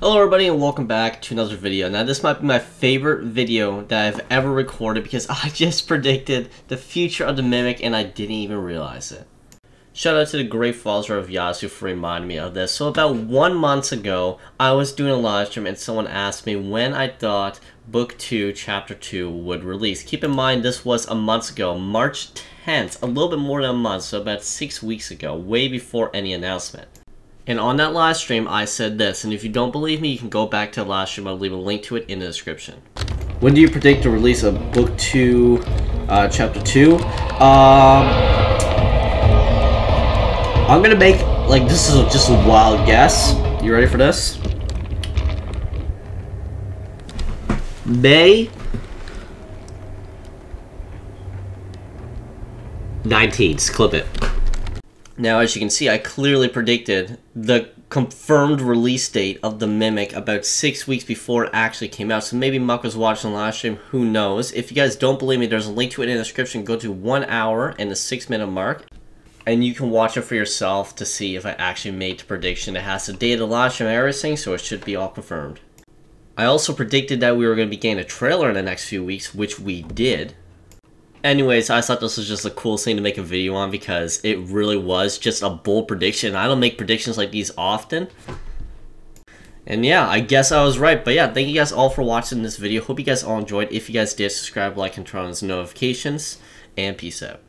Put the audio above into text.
Hello everybody and welcome back to another video. Now this might be my favorite video that I've ever recorded because I just predicted the future of the Mimic and I didn't even realize it. Shout out to the great follower of Yasuo for reminding me of this. So about 1 month ago, I was doing a live stream and someone asked me when I thought Book 2 Chapter 2 would release. Keep in mind this was a month ago, March 10th, a little bit more than a month, so about 6 weeks ago, way before any announcement. And on that live stream, I said this, and if you don't believe me, you can go back to the live stream. I'll leave a link to it in the description. When do you predict the release of Book 2, Chapter 2? I'm gonna make, like, this is just a wild guess. You ready for this? May 19th, clip it. Now, as you can see, I clearly predicted the confirmed release date of The Mimic about 6 weeks before it actually came out. So maybe Muck was watching the live stream, who knows. If you guys don't believe me, there's a link to it in the description. Go to 1 hour and the 6 minute mark, and you can watch it for yourself to see if I actually made the prediction. It has the date of the live stream and everything, so it should be all confirmed. I also predicted that we were going to be getting a trailer in the next few weeks, which we did. Anyways, I thought this was just a cool thing to make a video on because it really was just a bold prediction. I don't make predictions like these often. And yeah, I guess I was right. But yeah, thank you guys all for watching this video. Hope you guys all enjoyed. If you guys did, subscribe, like, and turn on those notifications. And peace out.